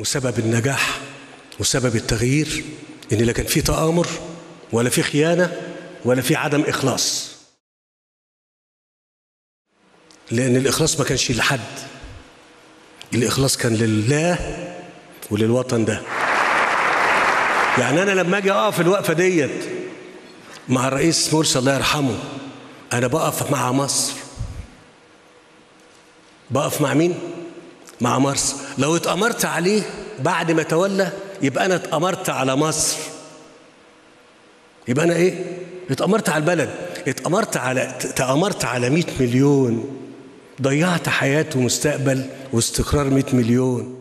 وسبب النجاح وسبب التغيير إن لا كان في تآمر ولا في خيانة ولا في عدم إخلاص، لأن الإخلاص ما كانش لحد، الإخلاص كان لله وللوطن ده. يعني أنا لما أجي أقف الوقفة ديت مع الرئيس مرسي الله يرحمه، أنا بقف مع مصر. بقف مع مين؟ مع مصر. لو اتأمرت عليه بعد ما تولى يبقى أنا اتأمرت على مصر، يبقى أنا إيه؟ اتأمرت على البلد، تأمرت على 100 مليون، ضيعت حياة ومستقبل واستقرار 100 مليون.